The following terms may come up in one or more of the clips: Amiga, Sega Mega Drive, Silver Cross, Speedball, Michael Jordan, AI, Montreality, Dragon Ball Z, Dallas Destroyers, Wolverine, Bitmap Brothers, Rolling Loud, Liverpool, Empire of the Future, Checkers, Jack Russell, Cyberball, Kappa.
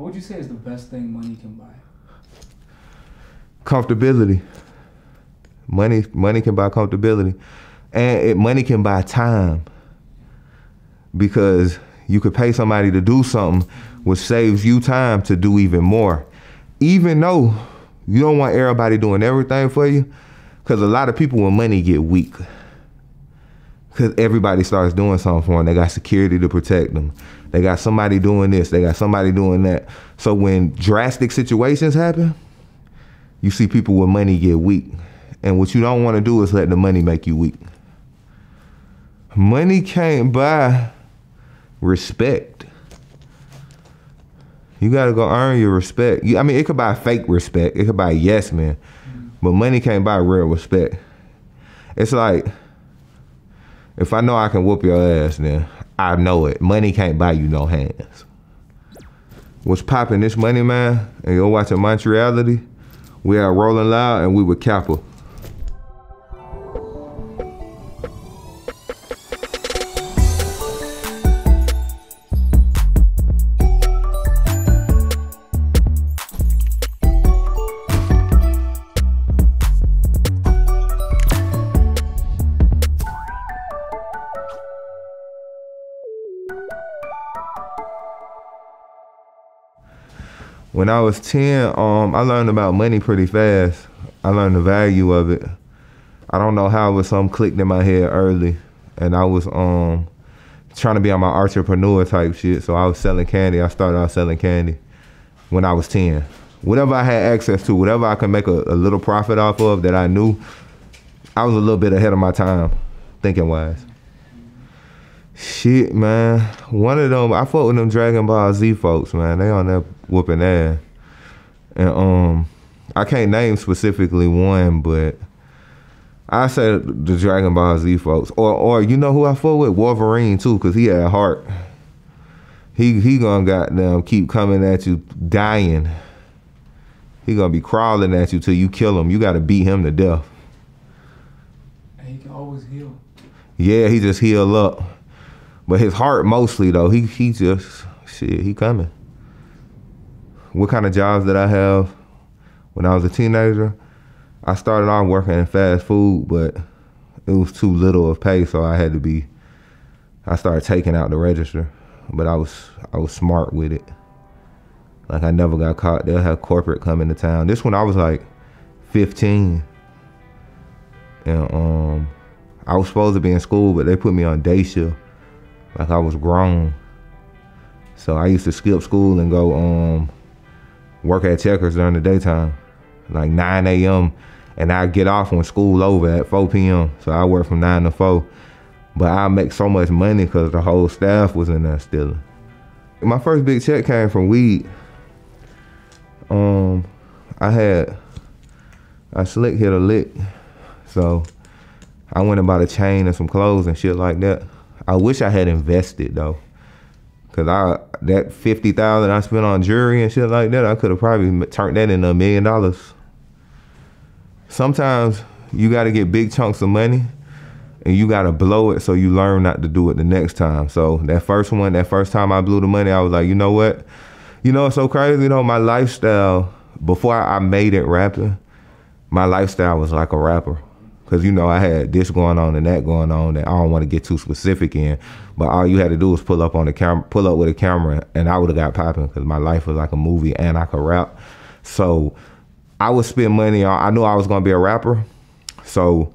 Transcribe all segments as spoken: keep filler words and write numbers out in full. What would you say is the best thing money can buy? Comfortability. Money, money can buy comfortability, and it, money can buy time. Because you could pay somebody to do something, which saves you time to do even more. Even though you don't want everybody doing everything for you, because a lot of people with money get weak. Because everybody starts doing something for them. They got security to protect them. They got somebody doing this. They got somebody doing that. So when drastic situations happen, you see people with money get weak. And what you don't want to do is let the money make you weak. Money can't buy respect. You got to go earn your respect. You, I mean, it could buy fake respect. It could buy yes man. But money can't buy real respect. It's like, if I know I can whoop your ass, then I know it. Money can't buy you no hands. What's popping this money, man? And you're watching Montreality. We are Rolling Loud, and we with Kappa. When I was ten, um, I learned about money pretty fast. I learned the value of it. I don't know how, it was something clicked in my head early. And I was um, trying to be on my entrepreneur type shit. So I was selling candy. I started out selling candy when I was ten. Whatever I had access to, whatever I could make a, a little profit off of that I knew, I was a little bit ahead of my time, thinking wise. Shit, man. One of them, I fought with them Dragon Ball Z folks, man. They on that whooping ass. And um, I can't name specifically one, but I say the Dragon Ball Z folks. Or, or you know who I fought with? Wolverine, too, because he had heart. He, he gonna goddamn keep coming at you, dying. He gonna be crawling at you till you kill him. You gotta beat him to death. And he can always heal. Yeah, he just heal up. But his heart mostly, though, he he just, shit, he coming. What kind of jobs did I have when I was a teenager? I started off working in fast food, but it was too little of pay, so I had to be, I started taking out the register. But I was I was smart with it. Like, I never got caught. They'll have corporate come into town. This one, I was like fifteen. And um, I was supposed to be in school, but they put me on day shift. Like, I was grown. So I used to skip school and go um, work at Checkers during the daytime, like nine A M And I get off when school over at four P M So I work from nine to four. But I make so much money because the whole staff was in there stealing. My first big check came from weed. Um, I had, I slick hit a lick. So I went and bought a chain and some clothes and shit like that. I wish I had invested, though, because I that fifty thousand dollars I spent on jewelry and shit like that, I could have probably turned that into a million dollars. Sometimes you got to get big chunks of money, and you got to blow it so you learn not to do it the next time. So that first one, that first time I blew the money, I was like, you know what? You know, it's so crazy, though, my lifestyle, before I made it rapping, my lifestyle was like a rapper. Because, you know, I had this going on and that going on that I don't want to get too specific in. But all you had to do was pull up on the camera, pull up with a camera, and I would have got popping because my life was like a movie and I could rap. So I would spend money on, I knew I was going to be a rapper. So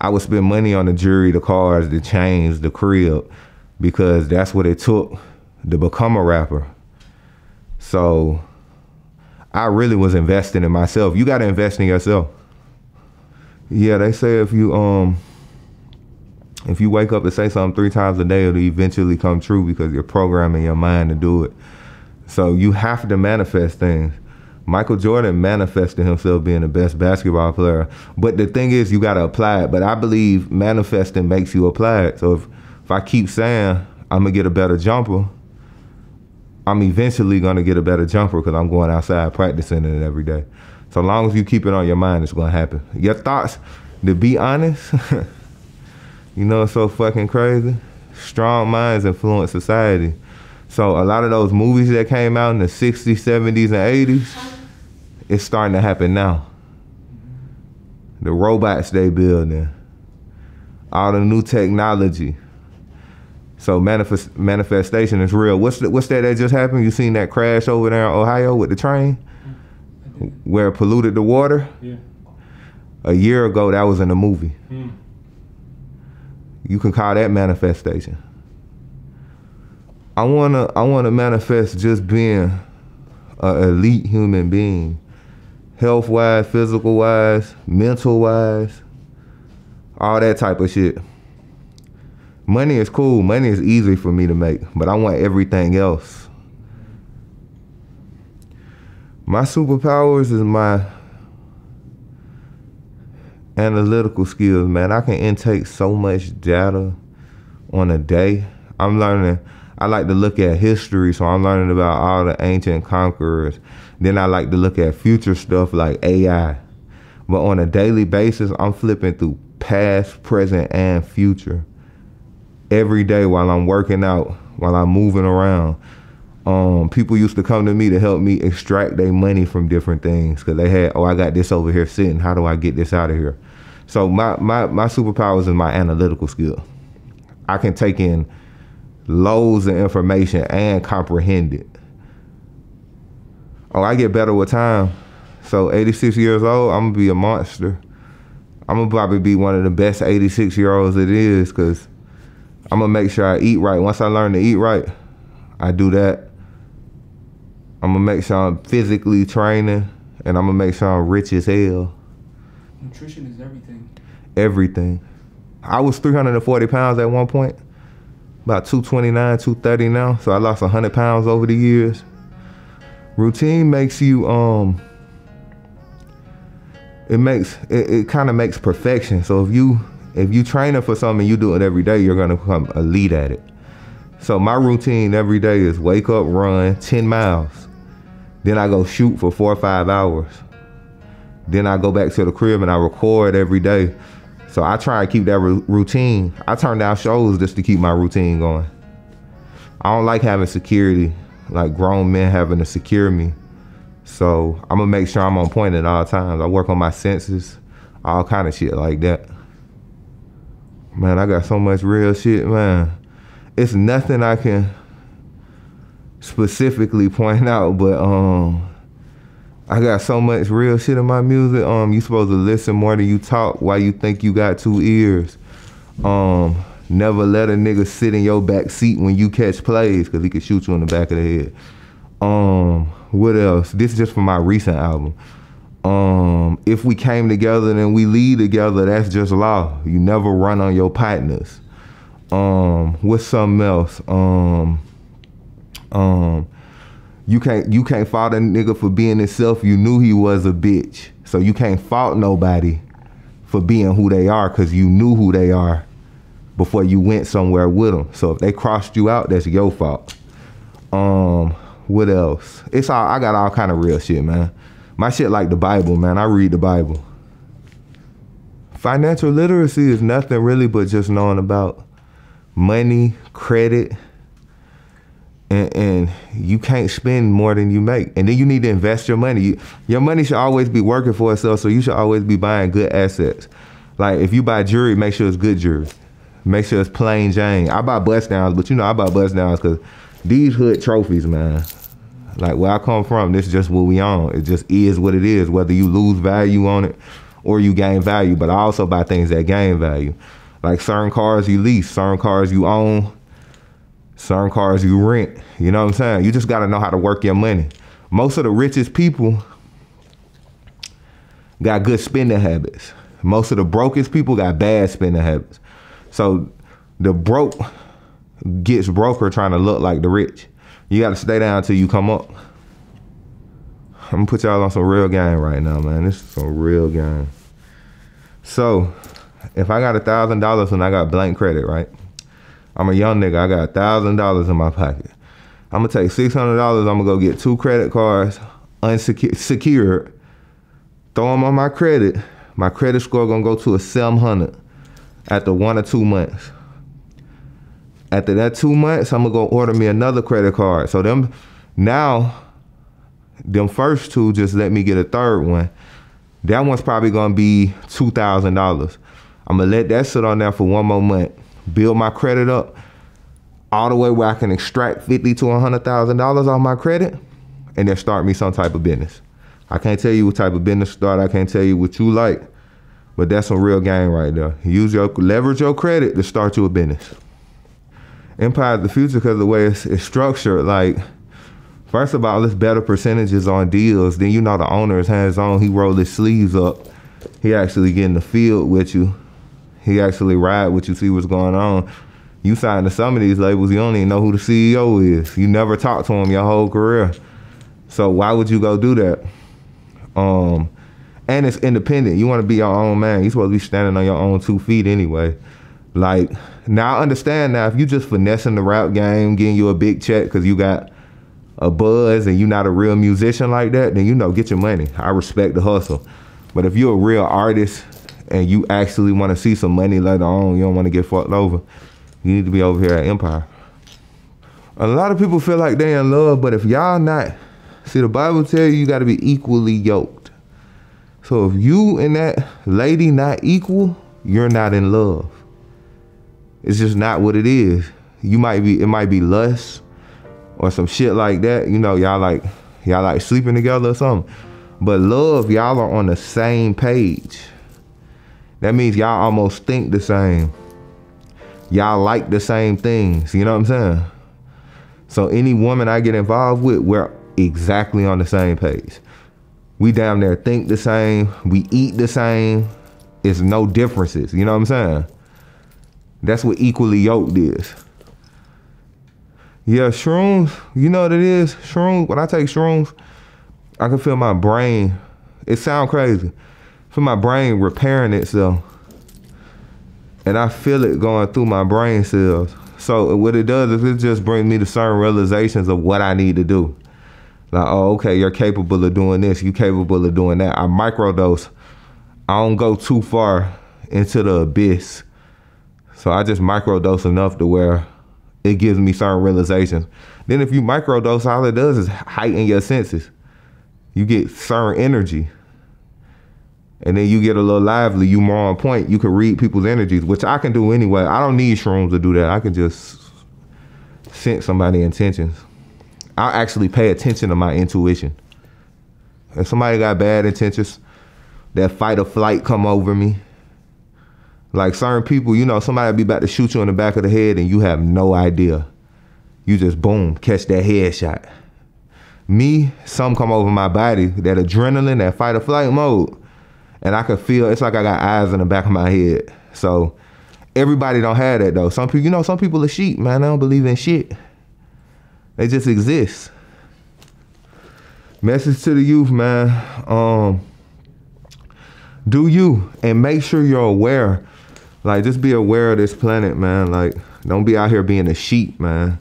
I would spend money on the jewelry, the cars, the chains, the crib, because that's what it took to become a rapper. So I really was investing in myself. You got to invest in yourself. Yeah, they say if you um if you wake up and say something three times a day, it'll eventually come true because you're programming your mind to do it. So you have to manifest things. Michael Jordan manifested himself being the best basketball player. But the thing is, you got to apply it. But I believe manifesting makes you apply it. So if, if I keep saying I'm going to get a better jumper, I'm eventually going to get a better jumper because I'm going outside practicing it every day. So long as you keep it on your mind, it's gonna happen. Your thoughts, to be honest, you know it's so fucking crazy? Strong minds influence society. So a lot of those movies that came out in the sixties, seventies, and eighties, it's starting to happen now. The robots they building, all the new technology. So manifest, manifestation is real. What's the, what's that that just happened? You seen that crash over there in Ohio with the train? Where it polluted the water? Yeah. A year ago, that was in a movie. Mm. You can call that manifestation. I wanna, I wanna manifest just being an elite human being, health-wise, physical-wise, mental-wise, all that type of shit. Money is cool. Money is easy for me to make, but I want everything else. My superpowers is my analytical skills, man. I can intake so much data on a day. I'm learning. I like to look at history, so I'm learning about all the ancient conquerors. Then I like to look at future stuff like A I. But on a daily basis, I'm flipping through past, present, and future every day while I'm working out, while I'm moving around. Um, people used to come to me to help me extract their money from different things because they had, oh, I got this over here sitting. How do I get this out of here? So my, my, my superpowers is my analytical skill. I can take in loads of information and comprehend it. Oh, I get better with time. So eighty-six years old, I'm going to be a monster. I'm going to probably be one of the best eighty-six-year-olds it is because I'm going to make sure I eat right. Once I learn to eat right, I do that. I'm going to make sure I'm physically training, and I'm going to make sure I'm rich as hell. Nutrition is everything. Everything. I was three hundred forty pounds at one point. About two twenty-nine, two thirty now, so I lost one hundred pounds over the years. Routine makes you, um, it makes, it, it kind of makes perfection. So if you, if you training for something and you do it every day, you're gonna become elite at it. So my routine every day is wake up, run ten miles. Then I go shoot for four or five hours. Then I go back to the crib and I record every day. So I try and keep that routine. I turn down shows just to keep my routine going. I don't like having security, like grown men having to secure me. So I'm gonna make sure I'm on point at all times. I work on my senses, all kind of shit like that. Man, I got so much real shit, man. It's nothing I can specifically point out, but um, I got so much real shit in my music. Um, you supposed to listen more than you talk. Why you think you got two ears? Um, never let a nigga sit in your back seat when you catch plays, cause he could shoot you in the back of the head. Um, what else? This is just from my recent album. Um, if we came together then we lead together, that's just law. You never run on your partners. Um, what's something else? Um, um. You can't, you can't fault a nigga for being himself. You knew he was a bitch. So you can't fault nobody for being who they are because you knew who they are before you went somewhere with them. So if they crossed you out, that's your fault. Um, what else? It's all, I got all kind of real shit, man. My shit like the Bible, man. I read the Bible. Financial literacy is nothing really but just knowing about money, credit, And, and you can't spend more than you make. And then you need to invest your money. You, your money should always be working for itself, so you should always be buying good assets. Like if you buy jewelry, make sure it's good jewelry. Make sure it's plain Jane. I buy bust downs, but you know I buy bust downs because these hood trophies, man, like where I come from, this is just what we on. It just is what it is, whether you lose value on it or you gain value. But I also buy things that gain value. Like certain cars you lease, certain cars you own, certain cars you rent, you know what I'm saying? You just gotta know how to work your money. Most of the richest people got good spending habits. Most of the brokest people got bad spending habits. So the broke gets broker trying to look like the rich. You gotta stay down till you come up. I'm gonna put y'all on some real game right now, man. This is some real game. So if I got a thousand dollars and I got blank credit, right? I'm a young nigga, I got a thousand dollars in my pocket. I'm gonna take six hundred dollars, I'm gonna go get two credit cards, unsecured, secured, throw them on my credit. My credit score gonna go to a seven hundred after one or two months. After that two months, I'm gonna go order me another credit card. So them now, them first two just let me get a third one. That one's probably gonna be two thousand dollars. I'm gonna let that sit on there for one more month, build my credit up all the way where I can extract fifty to one hundred thousand dollars off my credit and then start me some type of business. I can't tell you what type of business to start. I can't tell you what you like, but that's some real game right there. Use your, leverage your credit to start you a business. Empire of the Future, because of the way it's, it's structured, like, first of all, it's better percentages on deals. Then you know the owner is hands-on. He rolled his sleeves up. He actually get in the field with you. He actually ride with you, see what's going on. You sign to some of these labels, you don't even know who the C E O is. You never talk to him your whole career. So why would you go do that? Um, and it's independent. You want to be your own man. You're supposed to be standing on your own two feet anyway. Like, now I understand now, if you just finessing the rap game, getting you a big check because you got a buzz and you're not a real musician like that, then you know, get your money. I respect the hustle. But if you're a real artist and you actually want to see some money later on, you don't want to get fucked over, you need to be over here at Empire. A lot of people feel like they in love, but if y'all not, see, the Bible tell you you got to be equally yoked. So if you and that lady not equal, you're not in love. It's just not what it is. You might be, it might be lust or some shit like that. You know, y'all like, y'all like sleeping together or something. But love, y'all are on the same page. That means y'all almost think the same. Y'all like the same things, you know what I'm saying? So any woman I get involved with, we're exactly on the same page. We down there think the same, we eat the same. It's no differences, you know what I'm saying? That's what equally yoked is. Yeah, shrooms, you know what it is? Shrooms, when I take shrooms, I can feel my brain, it sound crazy, I feel my brain repairing itself. And I feel it going through my brain cells. So what it does is it just brings me to certain realizations of what I need to do. Like, oh, okay, you're capable of doing this, you're capable of doing that. I microdose. I don't go too far into the abyss. So I just microdose enough to where it gives me certain realizations. Then if you microdose, all it does is heighten your senses. You get certain energy. And then you get a little lively, you more on point, you can read people's energies, which I can do anyway. I don't need shrooms to do that. I can just sense somebody's intentions. I actually pay attention to my intuition. If somebody got bad intentions, that fight or flight come over me. Like certain people, you know, somebody be about to shoot you in the back of the head and you have no idea. You just, boom, catch that headshot. Me, some come over my body, that adrenaline, that fight or flight mode. And I could feel, it's like I got eyes in the back of my head. So everybody don't have that though. Some people, you know, some people are sheep, man. They don't believe in shit. They just exist. Message to the youth, man. Um, do you, and make sure you're aware. Like, just be aware of this planet, man. Like, don't be out here being a sheep, man.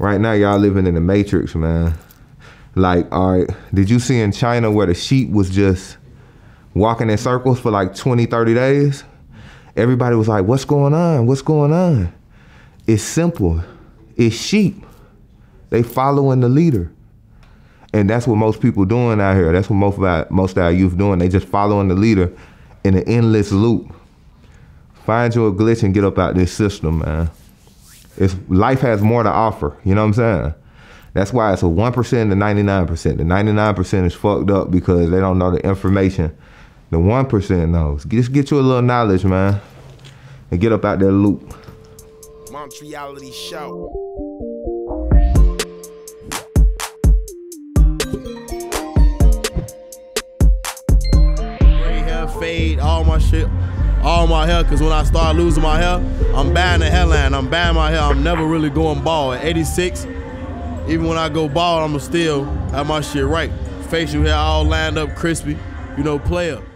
Right now, y'all living in the matrix, man. Like, all right, did you see in China where the sheep was just walking in circles for like twenty, thirty days? Everybody was like, what's going on? What's going on? It's simple. It's sheep. They following the leader. And that's what most people doing out here. That's what most of our, most of our youth doing. They just following the leader in an endless loop. Find your glitch and get up out this system, man. It's, life has more to offer. You know what I'm saying? That's why it's a one percent to ninety-nine percent. The ninety-nine percent is fucked up because they don't know the information. The one percent knows. Just get you a little knowledge, man, and get up out that loop. Montreality show. Fade all my shit, all my hair, cause when I start losing my hair, I'm buying the hairline, I'm buying my hair, I'm never really going bald. At eighty-six, even when I go bald, I'ma still have my shit right. Facial hair all lined up crispy, you know, play up.